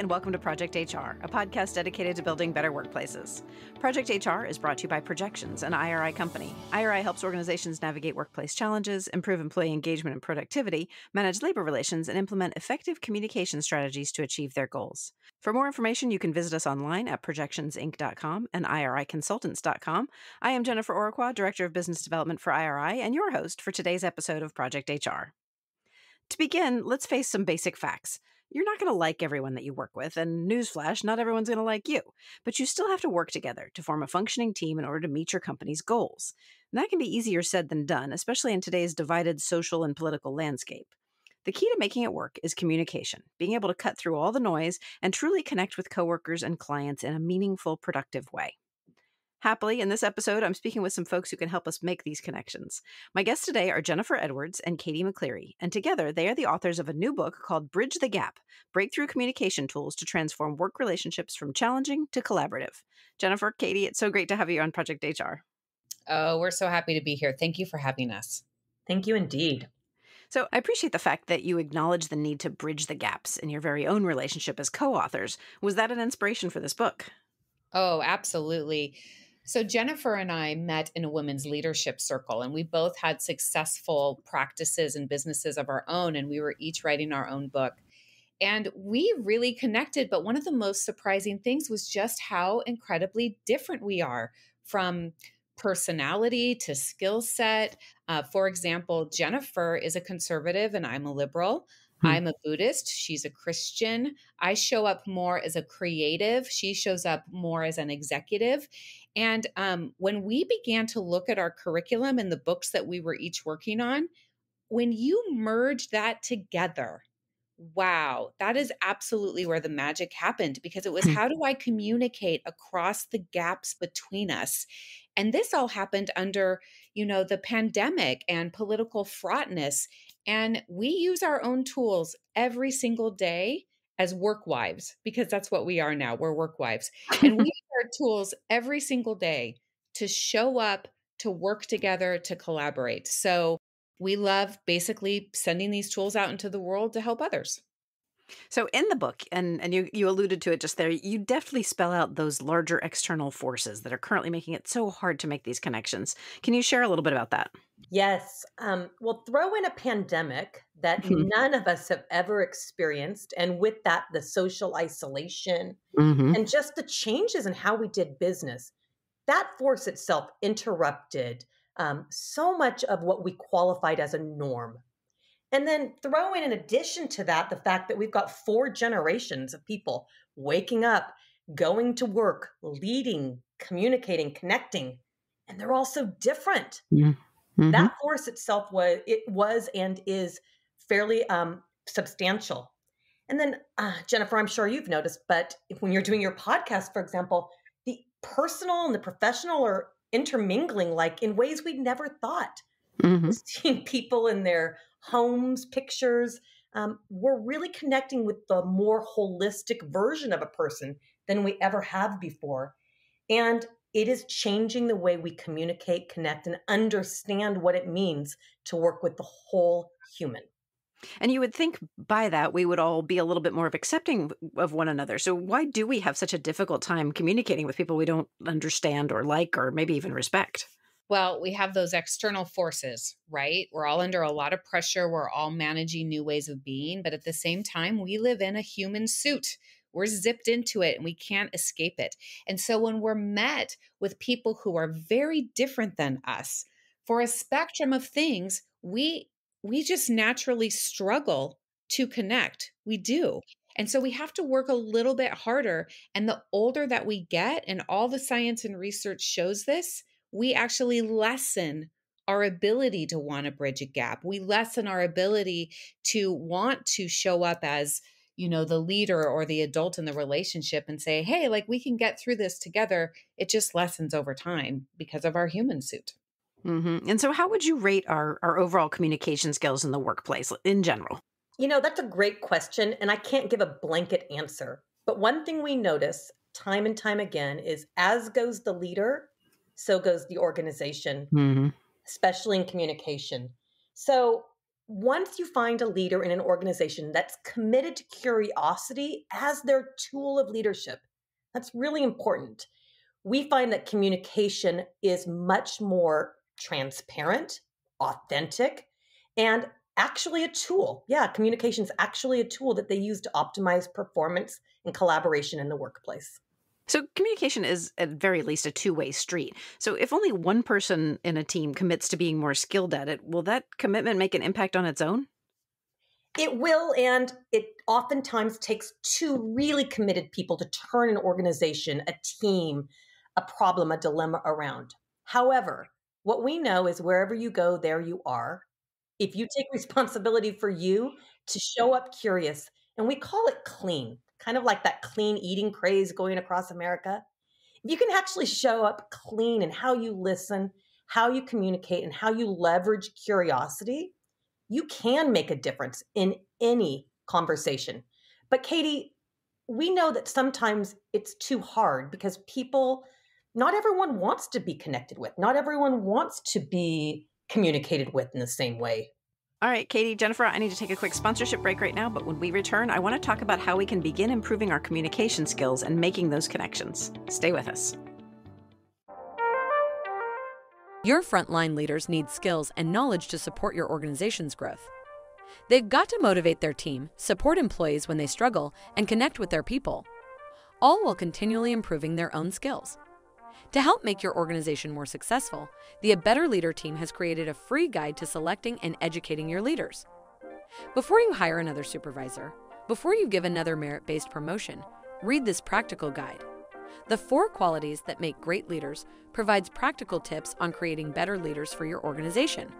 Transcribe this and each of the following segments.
and welcome to Project HR, a podcast dedicated to building better workplaces. Project HR is brought to you by Projections, an IRI company. IRI helps organizations navigate workplace challenges, improve employee engagement and productivity, manage labor relations, and implement effective communication strategies to achieve their goals. For more information, you can visit us online at projectionsinc.com and IRIconsultants.com. I am Jennifer Oroquois, Director of Business Development for IRI, and your host for today's episode of Project HR. To begin, let's face some basic facts. You're not going to like everyone that you work with, and newsflash, not everyone's going to like you. But you still have to work together to form a functioning team in order to meet your company's goals. And that can be easier said than done, especially in today's divided social and political landscape. The key to making it work is communication, being able to cut through all the noise and truly connect with coworkers and clients in a meaningful, productive way. Happily, in this episode, I'm speaking with some folks who can help us make these connections. My guests today are Jennifer Edwards and Katie McCleary, and together they are the authors of a new book called Bridge the Gap: Breakthrough Communication Tools to Transform Work Relationships from Challenging to Collaborative. Jennifer, Katie, it's so great to have you on Project HR. Oh, we're so happy to be here. Thank you for having us. Thank you indeed. So I appreciate the fact that you acknowledge the need to bridge the gaps in your very own relationship as co-authors. Was that an inspiration for this book? Oh, absolutely. So Jennifer and I met in a women's leadership circle, and we both had successful practices and businesses of our own, and we were each writing our own book. And we really connected, but one of the most surprising things was just how incredibly different we are, from personality to skill set. For example, Jennifer is a conservative and I'm a liberal. I'm a Buddhist. She's a Christian. I show up more as a creative. She shows up more as an executive. And when we began to look at our curriculum and the books that we were each working on, when you merge that together, wow, that is absolutely where the magic happened, because it was, how do I communicate across the gaps between us? And this all happened under, you know, the pandemic and political fraughtness. And we use our own tools every single day as work wives, because that's what we are now. We're work wives. And we use our tools every single day to show up, to work together, to collaborate. So we love basically sending these tools out into the world to help others. So in the book, and you alluded to it just there, you deftly spell out those larger external forces that are currently making it so hard to make these connections. Can you share a little bit about that? Yes. We'll throw in a pandemic that none of us have ever experienced. And with that, the social isolation and just the changes in how we did business. That force itself interrupted so much of what we qualified as a norm. And then throw in addition to that, the fact that we've got 4 generations of people waking up, going to work, leading, communicating, connecting, and they're all so different. That force itself was and is fairly substantial. And then, Jennifer, I'm sure you've noticed, but when you're doing your podcast, for example, the personal and the professional are intermingling like in ways we'd never thought. Seeing people in their homes, pictures, we're really connecting with the more holistic version of a person than we ever have before. And it is changing the way we communicate, connect, and understand what it means to work with the whole human. And you would think by that, we would all be a little bit more of accepting of one another. So why do we have such a difficult time communicating with people we don't understand or like, or maybe even respect? Well, we have those external forces, right? We're all under a lot of pressure. We're all managing new ways of being. But at the same time, we live in a human suit. We're zipped into it and we can't escape it. And so when we're met with people who are very different than us, for a spectrum of things, we just naturally struggle to connect. We do. And so we have to work a little bit harder. And the older that we get, and all the science and research shows this, we actually lessen our ability to want to bridge a gap. We lessen our ability to want to show up as, you know, the leader or the adult in the relationship and say, hey, like, we can get through this together. It just lessens over time because of our human suit. And so how would you rate our overall communication skills in the workplace in general? You know, that's a great question. And I can't give a blanket answer. But one thing we notice time and time again is, as goes the leader, so goes the organization, especially in communication. So once you find a leader in an organization that's committed to curiosity as their tool of leadership, that's really important. We find that communication is much more transparent, authentic, and actually a tool. Yeah, communication is actually a tool that they use to optimize performance and collaboration in the workplace. So communication is at very least a two-way street. So if only one person in a team commits to being more skilled at it, will that commitment make an impact on its own? It will, and it oftentimes takes two really committed people to turn an organization, a team, a problem, a dilemma around. However, what we know is wherever you go, there you are. If you take responsibility for you to show up curious, and we call it clean, kind of like that clean eating craze going across America. If you can actually show up clean in how you listen, how you communicate, and how you leverage curiosity, you can make a difference in any conversation. But Katie, we know that sometimes it's too hard because people, not everyone wants to be connected with, not everyone wants to be communicated with in the same way. All right, Katie, Jennifer, I need to take a quick sponsorship break right now, but when we return, I want to talk about how we can begin improving our communication skills and making those connections. Stay with us. Your frontline leaders need skills and knowledge to support your organization's growth. They've got to motivate their team, support employees when they struggle, and connect with their people, all while continually improving their own skills. To help make your organization more successful, the A Better Leader team has created a free guide to selecting and educating your leaders. Before you hire another supervisor, before you give another merit-based promotion, read this practical guide. The 4 Qualities That Make Great Leaders provides practical tips on creating better leaders for your organization.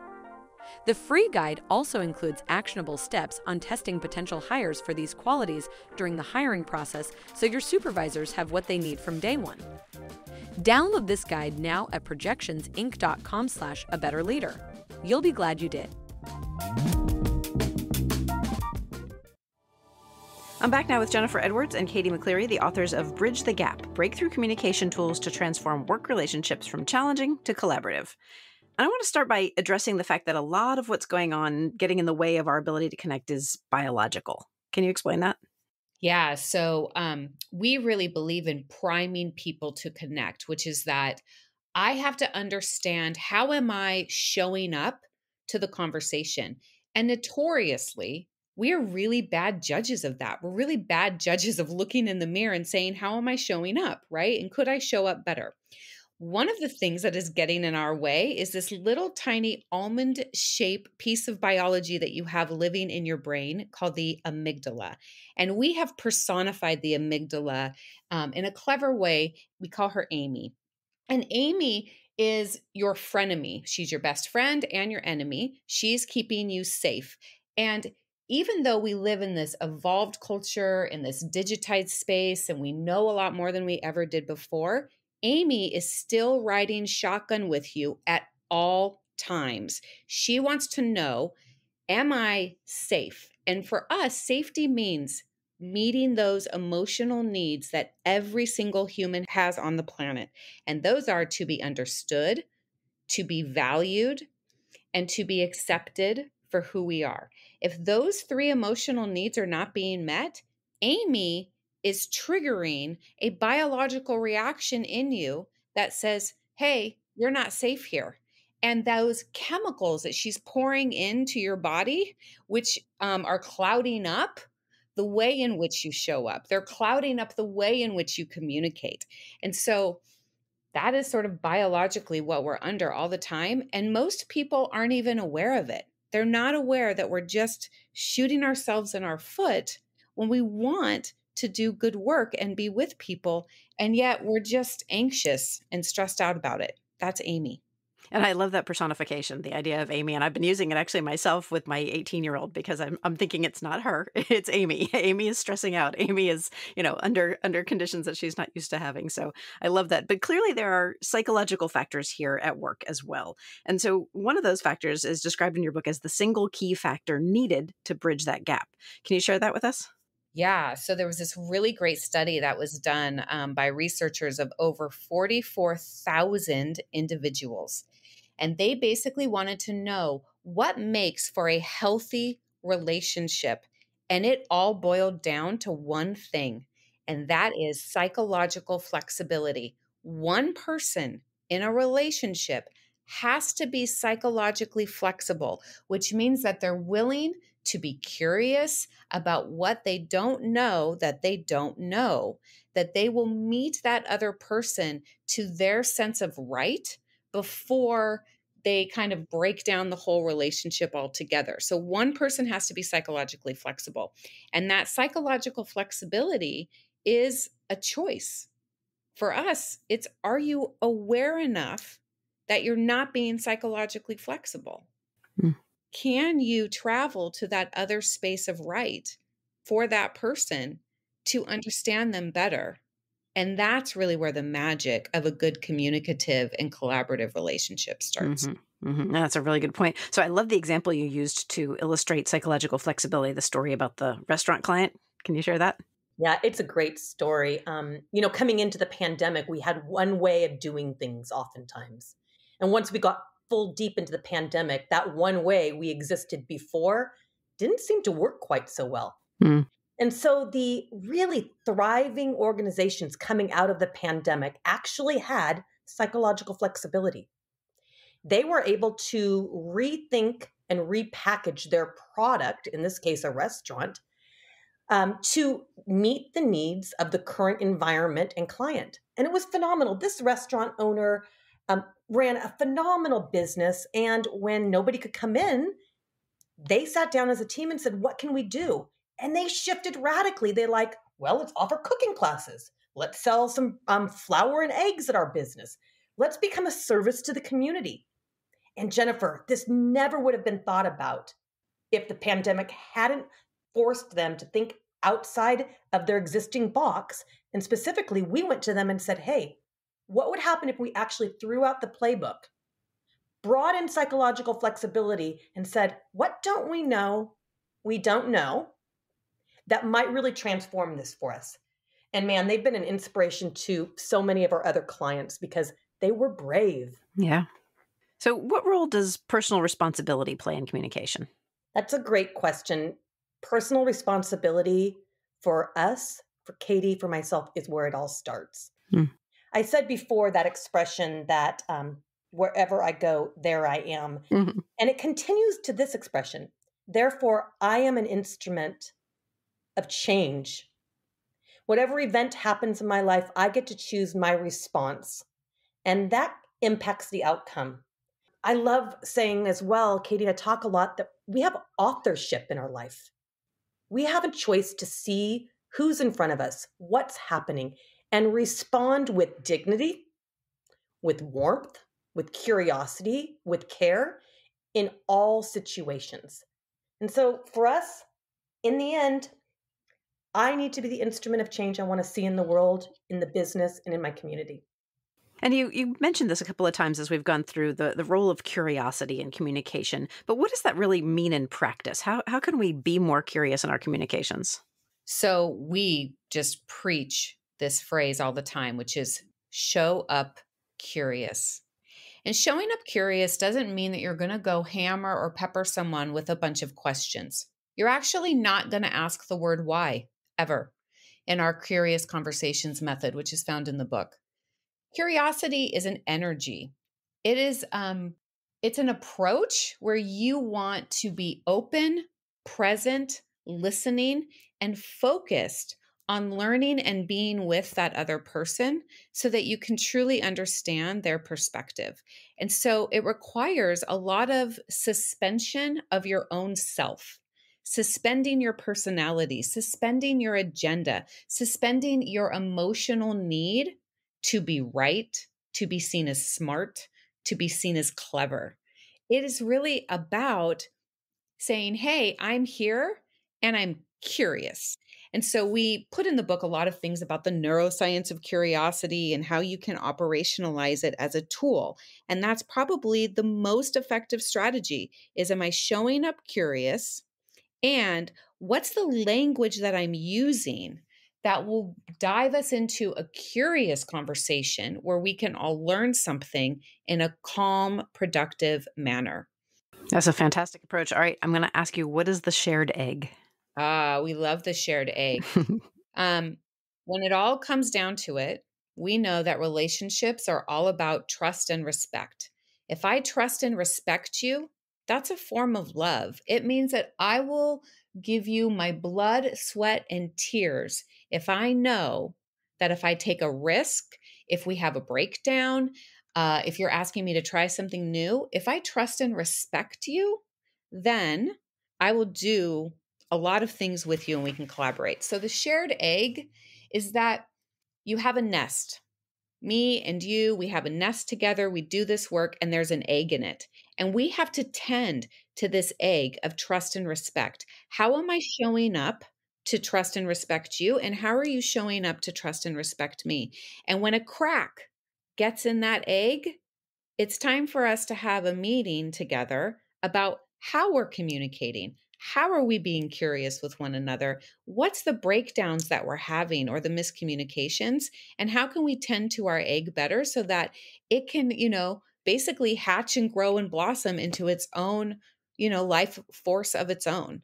The free guide also includes actionable steps on testing potential hires for these qualities during the hiring process so your supervisors have what they need from day one. Download this guide now at projectionsinc.com/abetterleader. You'll be glad you did. I'm back now with Jennifer Edwards and Katie McCleary, the authors of Bridge the Gap: Breakthrough Communication Tools to Transform Work Relationships from Challenging to Collaborative. And I want to start by addressing the fact that a lot of what's going on, getting in the way of our ability to connect, is biological. Can you explain that? Yeah. So we really believe in priming people to connect, which is that I have to understand, how am I showing up to the conversation? And notoriously, we are really bad judges of that. We're really bad judges of looking in the mirror and saying, how am I showing up, right? And could I show up better? One of the things that is getting in our way is this little tiny almond-shaped piece of biology that you have living in your brain called the amygdala. And we have personified the amygdala in a clever way. We call her Amy. And Amy is your frenemy. She's your best friend and your enemy. She's keeping you safe. And even though we live in this evolved culture, in this digitized space, and we know a lot more than we ever did before, Amy is still riding shotgun with you at all times. She wants to know, am I safe? And for us, safety means meeting those emotional needs that every single human has on the planet. And those are to be understood, to be valued, and to be accepted for who we are. If those 3 emotional needs are not being met, Amy is triggering a biological reaction in you that says, hey, you're not safe here. And those chemicals that she's pouring into your body, which are clouding up the way in which you show up, they're clouding up the way in which you communicate. And so that is sort of biologically what we're under all the time. And most people aren't even aware of it. They're not aware that we're just shooting ourselves in our foot when we want to do good work and be with people. And yet we're just anxious and stressed out about it. That's Amy. And I love that personification, the idea of Amy. And I've been using it actually myself with my 18-year-old because I'm thinking it's not her, it's Amy. Amy is stressing out. Amy is, you know, under conditions that she's not used to having. So I love that. But clearly there are psychological factors here at work as well. And so one of those factors is described in your book as the single key factor needed to bridge that gap. Can you share that with us? Yeah. So there was this really great study that was done by researchers of over 44,000 individuals. And they basically wanted to know, what makes for a healthy relationship? And it all boiled down to one thing, and that is psychological flexibility. One person in a relationship has to be psychologically flexible, which means that they're willing to be curious about what they don't know that they don't know, that they will meet that other person to their sense of right before they kind of break down the whole relationship altogether. So one person has to be psychologically flexible. And that psychological flexibility is a choice. For us, it's, are you aware enough that you're not being psychologically flexible? Mm. Can you travel to that other space of right for that person to understand them better? And that's really where the magic of a good communicative and collaborative relationship starts. Mm-hmm. Mm-hmm. That's a really good point. So I love the example you used to illustrate psychological flexibility, the story about the restaurant client. Can you share that? Yeah, it's a great story. You know, coming into the pandemic, we had one way of doing things oftentimes. And once we got full deep into the pandemic, that one way we existed before didn't seem to work quite so well. Mm. And so the really thriving organizations coming out of the pandemic actually had psychological flexibility. They were able to rethink and repackage their product, in this case, a restaurant, to meet the needs of the current environment and client. And it was phenomenal. This restaurant owner ran a phenomenal business. And when nobody could come in, they sat down as a team and said, what can we do? And they shifted radically. They like, well, let's offer cooking classes. Let's sell some flour and eggs at our business. Let's become a service to the community. And Jennifer, this never would have been thought about if the pandemic hadn't forced them to think outside of their existing box. And specifically, we went to them and said, hey, what would happen if we actually threw out the playbook, brought in psychological flexibility and said, what don't we don't know, that might really transform this for us? And man, they've been an inspiration to so many of our other clients because they were brave. Yeah. So what role does personal responsibility play in communication? That's a great question. Personal responsibility for us, for Katie, for myself, is where it all starts. Hmm. I said before that expression that wherever I go, there I am. Mm-hmm. And it continues to this expression. Therefore, I am an instrument of change. Whatever event happens in my life, I get to choose my response, and that impacts the outcome. I love saying as well, Katie and I talk a lot, that we have authorship in our life. We have a choice to see who's in front of us, what's happening, and respond with dignity, with warmth, with curiosity, with care in all situations. And so for us, in the end, I need to be the instrument of change I want to see in the world, in the business, and in my community. And you mentioned this a couple of times as we've gone through the role of curiosity in communication, but what does that really mean in practice? How can we be more curious in our communications? So we just preach this phrase all the time, which is show up curious. And showing up curious doesn't mean that you're going to go hammer or pepper someone with a bunch of questions. You're actually not going to ask the word why ever in our curious conversations method, which is found in the book. Curiosity is an energy. It is, it's an approach where you want to be open, present, listening, and focused on learning and being with that other person so that you can truly understand their perspective. And so it requires a lot of suspension of your own self. Suspending your personality, suspending your agenda, suspending your emotional need to be right, to be seen as smart, to be seen as clever. It is really about saying, hey, I'm here and I'm curious. And so we put in the book a lot of things about the neuroscience of curiosity and how you can operationalize it as a tool. And that's probably the most effective strategy is, am I showing up curious? And what's the language that I'm using that will dive us into a curious conversation where we can all learn something in a calm, productive manner? That's a fantastic approach. All right. I'm going to ask you, what is the shared egg? We love the shared egg. When it all comes down to it, we know that relationships are all about trust and respect. If I trust and respect you, that's a form of love. It means that I will give you my blood, sweat, and tears if I know that if I take a risk, if we have a breakdown, if you're asking me to try something new, if I trust and respect you, then I will do a lot of things with you and we can collaborate. So the shared egg is that you have a nest. Me and you, we have a nest together. We do this work and there's an egg in it. And we have to tend to this egg of trust and respect. How am I showing up to trust and respect you? And how are you showing up to trust and respect me? And when a crack gets in that egg, it's time for us to have a meeting together about how we're communicating. How are we being curious with one another? What's the breakdowns that we're having or the miscommunications? And how can we tend to our egg better so that it can, basically hatch and grow and blossom into its own, life force of its own?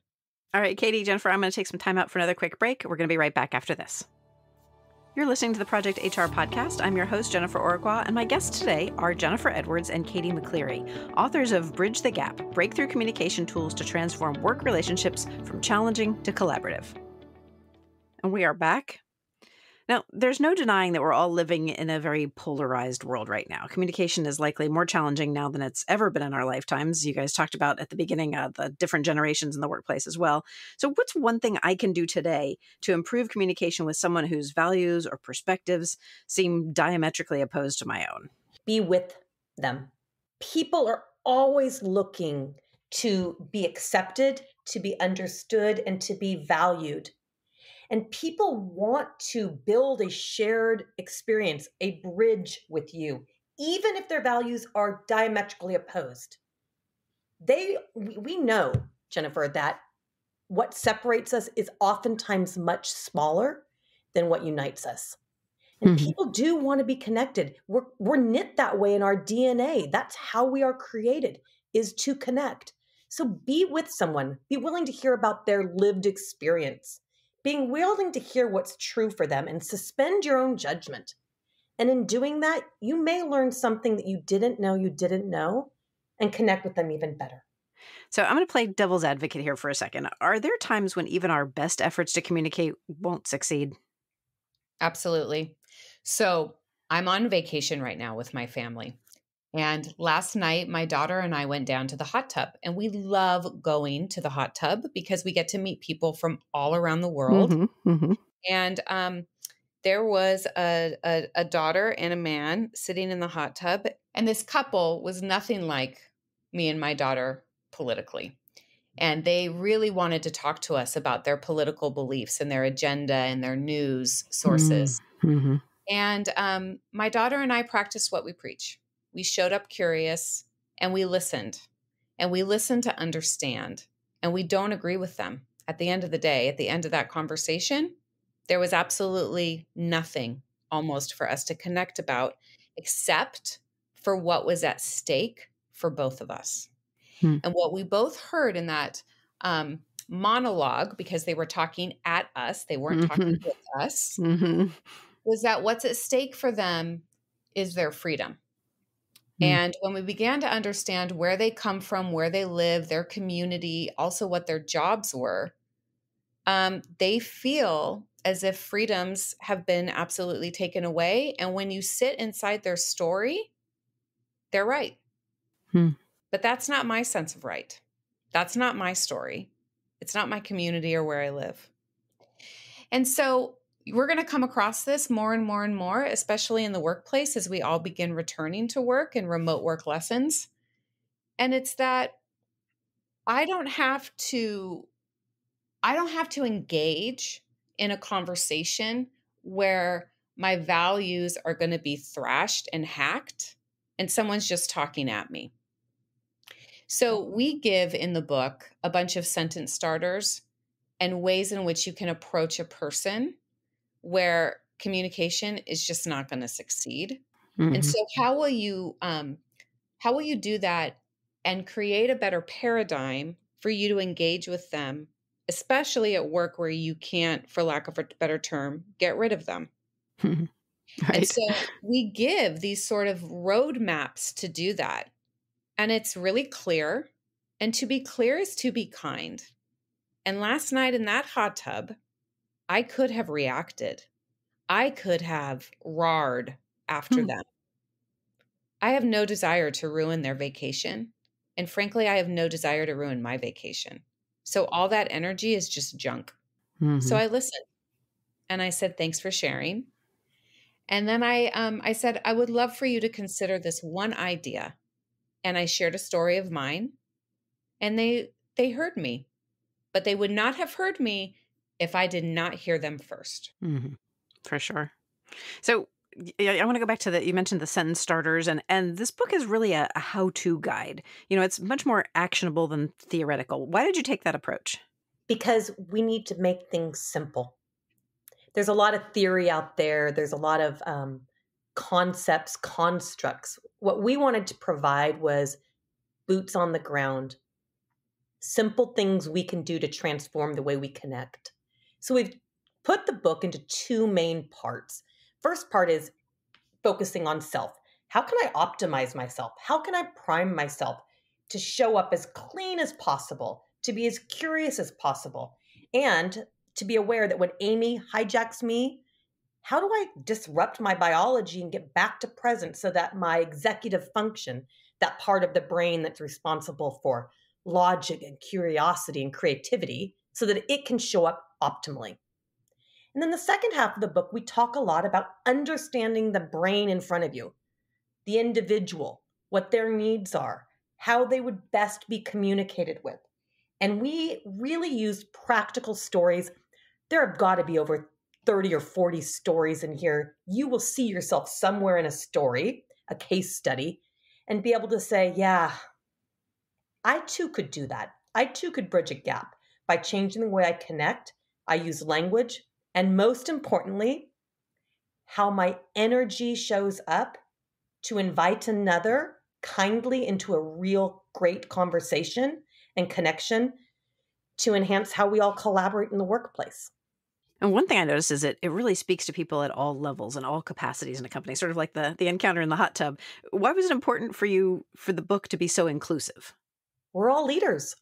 All right, Katie, Jennifer, I'm going to take some time out for another quick break. We're going to be right back after this. You're listening to the Project HR Podcast. I'm your host, Jennifer Oroquois, and my guests today are Jennifer Edwards and Katie McCleary, authors of Bridge the Gap: Breakthrough Communication Tools to Transform Work Relationships from Challenging to Collaborative. And we are back. Now, there's no denying that we're all living in a very polarized world right now. Communication is likely more challenging now than it's ever been in our lifetimes. You guys talked about at the beginning the different generations in the workplace as well. So what's one thing I can do today to improve communication with someone whose values or perspectives seem diametrically opposed to my own? Be with them. People are always looking to be accepted, to be understood, and to be valued. And people want to build a shared experience, a bridge with you, even if their values are diametrically opposed. We know, Jennifer, that what separates us is oftentimes much smaller than what unites us. And people do want to be connected. We're knit that way in our DNA. That's how we are created, is to connect. So be with someone. Be willing to hear about their lived experience. Being willing to hear what's true for them and suspend your own judgment. And in doing that, you may learn something that you didn't know and connect with them even better. So I'm going to play devil's advocate here for a second. Are there times when even our best efforts to communicate won't succeed? Absolutely. So I'm on vacation right now with my family. And last night, my daughter and I went down to the hot tub, and we love going to the hot tub because we get to meet people from all around the world. And there was a daughter and a man sitting in the hot tub, and this couple was nothing like me and my daughter politically. And they really wanted to talk to us about their political beliefs and their agenda and their news sources. And my daughter and I practice what we preach. We showed up curious and we listened to understand, and we don't agree with them. At the end of the day, at the end of that conversation, there was absolutely nothing almost for us to connect about except for what was at stake for both of us. And what we both heard in that monologue, because they were talking at us, they weren't talking with us, was that what's at stake for them is their freedom. And when we began to understand where they come from, where they live, their community, also what their jobs were, they feel as if freedoms have been absolutely taken away. And when you sit inside their story, they're right. But that's not my sense of right. That's not my story. It's not my community or where I live. And so we're going to come across this more and more and more, especially in the workplace as we all begin returning to work and remote work lessons. And it's that I don't have to engage in a conversation where my values are going to be thrashed and hacked and someone's just talking at me. So we give in the book a bunch of sentence starters and ways in which you can approach a person where communication is just not going to succeed. And so how will you do that and create a better paradigm for you to engage with them, especially at work where you can't, for lack of a better term, get rid of them. Right. And so we give these sort of roadmaps to do that. And it's really clear. And to be clear is to be kind. And last night in that hot tub, I could have reacted. I could have roared after them. I have no desire to ruin their vacation. And frankly, I have no desire to ruin my vacation. So all that energy is just junk. So I listened and I said, thanks for sharing. And then I said, I would love for you to consider this one idea. And I shared a story of mine, and they heard me, but they would not have heard me if I did not hear them first. For sure. So I want to go back to that. You mentioned the sentence starters, and this book is really a how-to guide. You know, it's much more actionable than theoretical. Why did you take that approach? Because we need to make things simple. There's a lot of theory out there. There's a lot of concepts, constructs. What we wanted to provide was boots on the ground, simple things we can do to transform the way we connect. So we've put the book into two main parts. First part is focusing on self. How can I optimize myself? How can I prime myself to show up as clean as possible, to be as curious as possible, and to be aware that when Amy hijacks me, how do I disrupt my biology and get back to present so that my executive function, that part of the brain that's responsible for logic and curiosity and creativity, so that it can show up optimally? And then the second half of the book, we talk a lot about understanding the brain in front of you, the individual, what their needs are, how they would best be communicated with. And we really use practical stories. There have got to be over 30 or 40 stories in here. You will see yourself somewhere in a story, a case study, and be able to say, yeah, I too could do that. I too could bridge a gap by changing the way I connect. I use language. And most importantly, how my energy shows up to invite another kindly into a real great conversation and connection to enhance how we all collaborate in the workplace. And one thing I noticed is that it really speaks to people at all levels and all capacities in a company, sort of like the encounter in the hot tub. Why was it important for you for the book to be so inclusive? We're all leaders.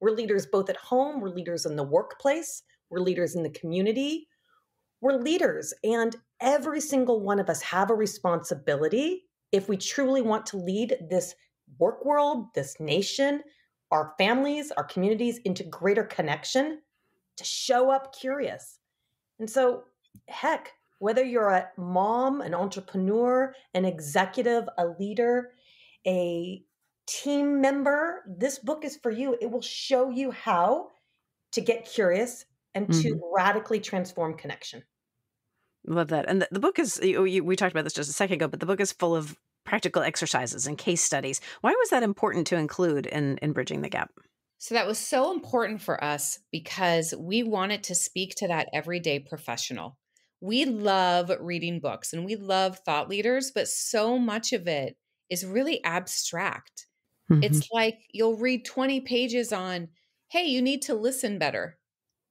We're leaders both at home. We're leaders in the workplace. We're leaders in the community. We're leaders, and every single one of us have a responsibility if we truly want to lead this work world, this nation, our families, our communities into greater connection, to show up curious. And so, heck, whether you're a mom, an entrepreneur, an executive, a leader, a team member, this book is for you. It will show you how to get curious and to radically transform connection. Love that. And the book is, we talked about this just a second ago, but the book is full of practical exercises and case studies. Why was that important to include in Bridging the Gap? So that was so important for us because we wanted to speak to that everyday professional. We love reading books and we love thought leaders, but so much of it is really abstract. It's like you'll read 20 pages on, hey, you need to listen better.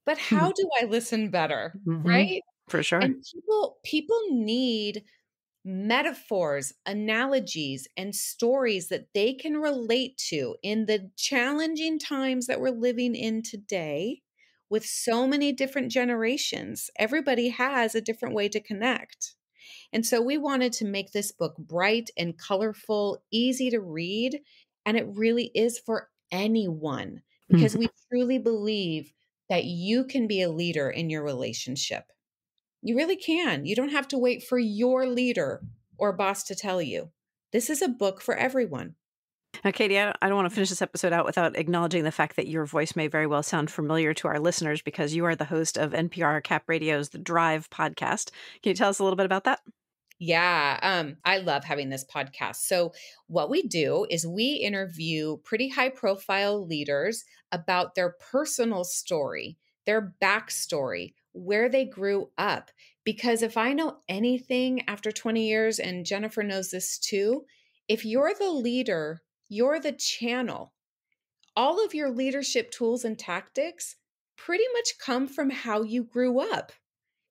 But how do I listen better, right? For sure. And people need metaphors, analogies, and stories that they can relate to in the challenging times that we're living in today with so many different generations. Everybody has a different way to connect. And so we wanted to make this book bright and colorful, easy to read, and it really is for anyone because we truly believe that you can be a leader in your relationship. You really can. You don't have to wait for your leader or boss to tell you. This is a book for everyone. Now, Katie, I don't want to finish this episode out without acknowledging the fact that your voice may very well sound familiar to our listeners because you are the host of NPR Cap Radio's The Drive podcast. Can you tell us a little bit about that? Yeah, I love having this podcast. So what we do is we interview pretty high-profile leaders about their personal story, their backstory, where they grew up. Because if I know anything after 20 years, and Jennifer knows this too, if you're the leader, You're the channel. All of your leadership tools and tactics pretty much come from how you grew up.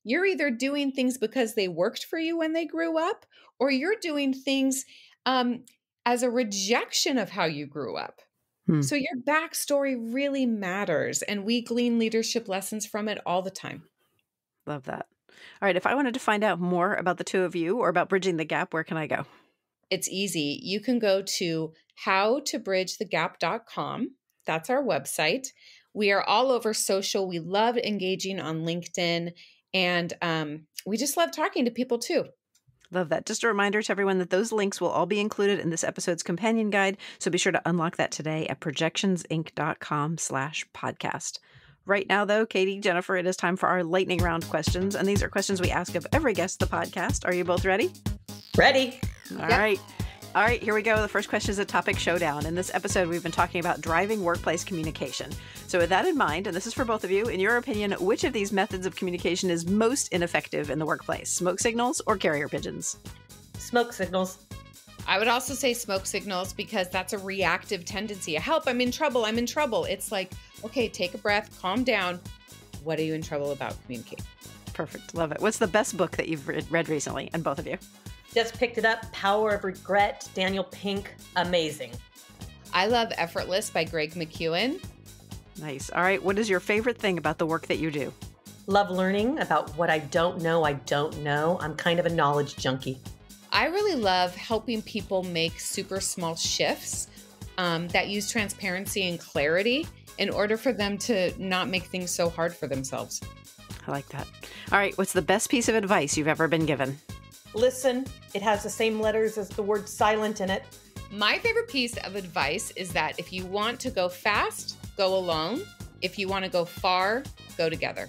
You're either doing things because they worked for you when they grew up, or you're doing things as a rejection of how you grew up. So your backstory really matters, and we glean leadership lessons from it all the time. Love that. All right. If I wanted to find out more about the two of you or about Bridging the Gap, where can I go? It's easy. You can go to howtobridgethegap.com. That's our website. We are all over social. We love engaging on LinkedIn, and we just love talking to people too. Love that. Just a reminder to everyone that those links will all be included in this episode's companion guide. So be sure to unlock that today at projectionsinc.com/podcast. Right now, though, Katie, Jennifer, it is time for our lightning round questions. And these are questions we ask of every guest of the podcast. Are you both ready? Ready. All right. All right, here we go. The first question is a topic showdown. In this episode, we've been talking about driving workplace communication. So with that in mind, and this is for both of you, in your opinion, which of these methods of communication is most ineffective in the workplace? Smoke signals or carrier pigeons? Smoke signals. I would also say smoke signals, because that's a reactive tendency. Help, I'm in trouble, I'm in trouble. It's like, okay, take a breath, calm down. What are you in trouble about? Communicate. Perfect. Love it. What's the best book that you've read recently, and both of you? Just picked it up. Power of Regret, Daniel Pink. Amazing. I love Effortless by Greg McKeown. Nice. All right. What is your favorite thing about the work that you do? Love learning about what I don't know. I'm kind of a knowledge junkie. I really love helping people make super small shifts that use transparency and clarity in order for them to not make things so hard for themselves. I like that. All right. What's the best piece of advice you've ever been given? Listen, it has the same letters as the word silent in it. My favorite piece of advice is that if you want to go fast, go alone. If you want to go far, go together.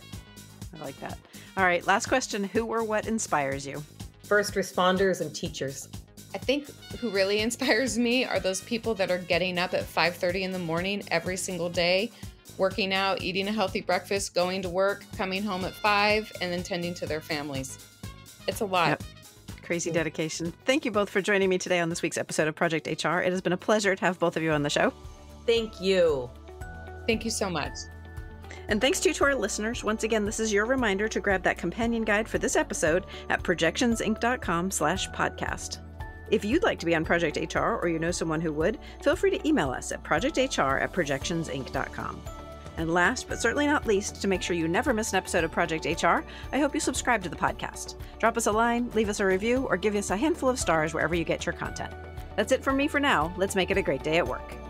I like that. All right, last question. Who or what inspires you? First responders and teachers. I think who really inspires me are those people that are getting up at 5:30 in the morning every single day, working out, eating a healthy breakfast, going to work, coming home at 5, and then tending to their families. It's a lot. Yep. Crazy dedication. Thank you both for joining me today on this week's episode of Project HR. It has been a pleasure to have both of you on the show. Thank you. Thank you so much. And thanks to our listeners. Once again, this is your reminder to grab that companion guide for this episode at projectionsinc.com/podcast. If you'd like to be on Project HR, or you know someone who would, feel free to email us at projecthr@projectionsinc.com. And last, but certainly not least, to make sure you never miss an episode of Project HR, I hope you subscribe to the podcast. Drop us a line, leave us a review, or give us a handful of stars wherever you get your content. That's it from me for now. Let's make it a great day at work.